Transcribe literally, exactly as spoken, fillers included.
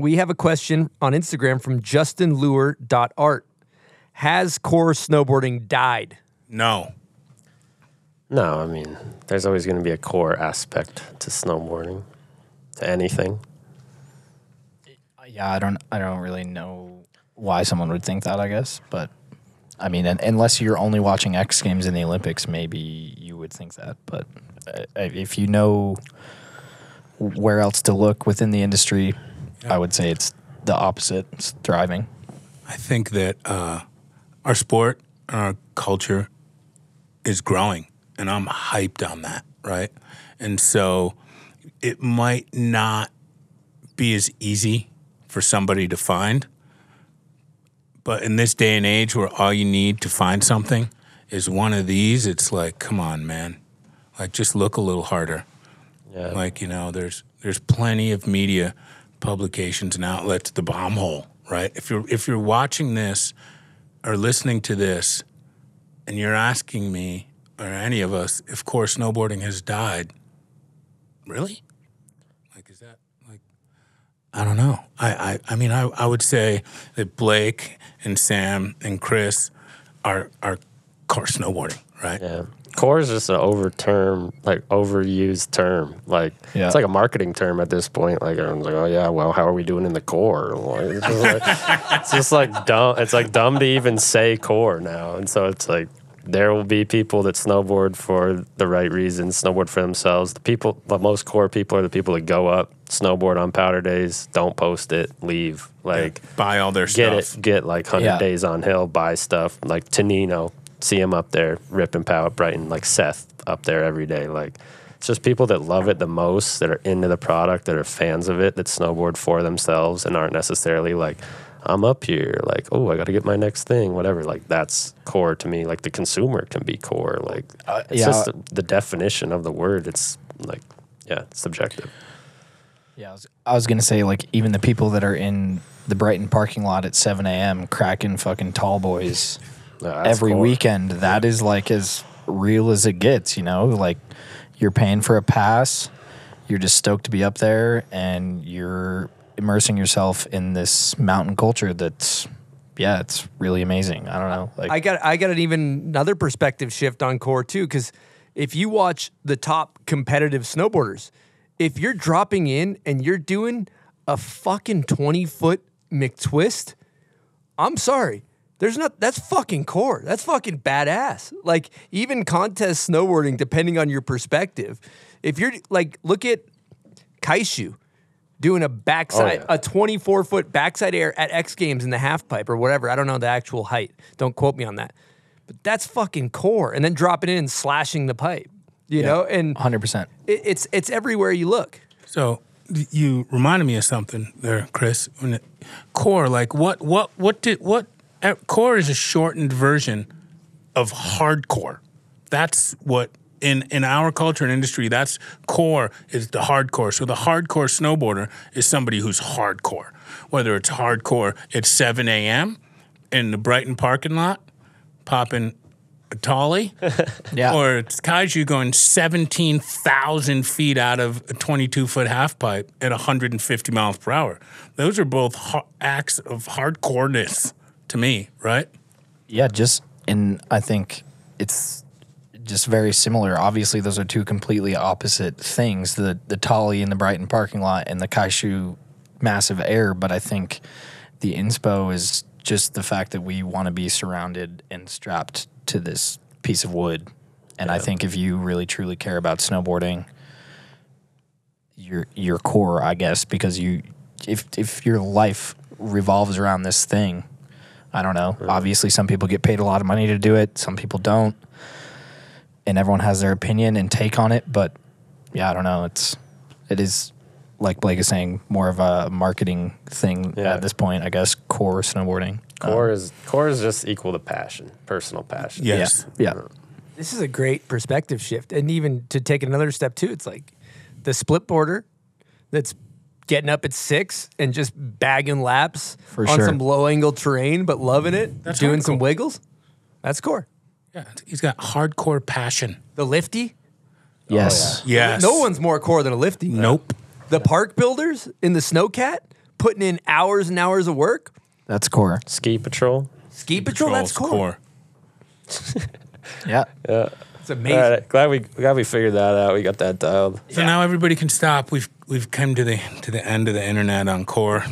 we have a question on Instagram from Justin Luer dot art. Has core snowboarding died? No. No, I mean, there's always going to be a core aspect to snowboarding, to anything. Yeah, I don't, I don't really know why someone would think that, I guess. But, I mean, and, unless you're only watching X Games in the Olympics, maybe you would think that. But uh, if you know where else to look within the industry, yeah. I would say it's the opposite. It's thriving. I think that uh, our sport, our culture is growing, and I'm hyped on that, right? And so it might not be as easy for somebody to find, but in this day and age where all you need to find something is one of these, it's like, come on, man. Like, just look a little harder. Yeah. Like, you know, there's there's plenty of media publications and outlets, The Bomb Hole, right? If you're if you're watching this or listening to this and you're asking me or any of us if core snowboarding has died, really? Like, is that, like, I don't know. I, I, I mean, I, I would say that Blake and Sam and Chris are, are core snowboarding, right? Yeah. Core is just an over term, like overused term. Like, yeah. It's like a marketing term at this point. Like, everyone's like, oh yeah, well, how are we doing in the core? Like, it's, just like, it's just like dumb. It's like dumb to even say core now. And so it's like, there will be people that snowboard for the right reasons, snowboard for themselves. The people, the most core people are the people that go up, snowboard on powder days, don't post it, leave. Like, yeah, buy all their get stuff. It, get like one hundred yeah. days on hill, buy stuff. Like Tonino, see him up there ripping pow at Brighton, like Seth up there every day. Like, it's just people that love it the most, that are into the product, that are fans of it, that snowboard for themselves and aren't necessarily like, I'm up here, like, oh, I got to get my next thing, whatever. Like, that's core to me. Like, the consumer can be core. Like, uh, it's yeah. just the, the definition of the word. It's, like, yeah, it's subjective. Yeah, I was, I was going to say, like, even the people that are in the Brighton parking lot at seven a m cracking fucking tall boys no, every core. weekend, that is, like, as real as it gets, you know? Like, you're paying for a pass, you're just stoked to be up there, and you're immersing yourself in this mountain culture that's, yeah, it's really amazing. I don't know. Like, I got I got an even another perspective shift on core too, because if you watch the top competitive snowboarders, if you're dropping in and you're doing a fucking twenty foot McTwist, I'm sorry, there's not that's fucking core. That's fucking badass. Like, even contest snowboarding, depending on your perspective, if you're like, look at Kaishu doing a backside, oh, yeah. a twenty-four foot backside air at X Games in the half pipe or whatever. I don't know the actual height. Don't quote me on that. But that's fucking core. And then dropping in and slashing the pipe, you yeah, know? And one hundred percent. It, it's, it's everywhere you look. So you reminded me of something there, Chris. When it, core, like what, what, what did, what, core is a shortened version of hardcore. That's what. In, in our culture and industry, that's core is the hardcore. So the hardcore snowboarder is somebody who's hardcore. Whether it's hardcore at seven a m in the Brighton parking lot, popping a tolly, yeah. or it's Kaiju going seventeen thousand feet out of a twenty-two foot half pipe at one hundred fifty miles per hour. Those are both ha- acts of hardcoreness to me, right? Yeah, just, and I think it's just very similar. Obviously, those are two completely opposite things, the the tolly in the Brighton parking lot and the Kaishu massive air, but I think the inspo is just the fact that we want to be surrounded and strapped to this piece of wood. And yeah. I think if you really truly care about snowboarding, your your core, I guess, because you if if your life revolves around this thing, I don't know. Really? Obviously, some people get paid a lot of money to do it, some people don't. And everyone has their opinion and take on it, but yeah, I don't know. It's it is like Blake is saying, more of a marketing thing yeah. at this point, I guess. Core snowboarding, core um, is core is just equal to passion, personal passion. Yes, yeah. yeah. This is a great perspective shift, and even to take another step too, it's like the split boarder that's getting up at six and just bagging laps For on sure. some low angle terrain, but loving it, that's doing some cool. wiggles. That's core. Yeah, he's got hardcore passion. The lifty? Yes. Oh, yeah. Yes. No one's more core than a lifty. Nope. The park builders in the snowcat putting in hours and hours of work. That's core. Ski patrol. Ski patrol. That's core. core. yeah. Yeah. It's amazing. All right, glad we glad we figured that out. We got that dialed. So yeah. now everybody can stop. We've we've come to the to the end of the internet on core.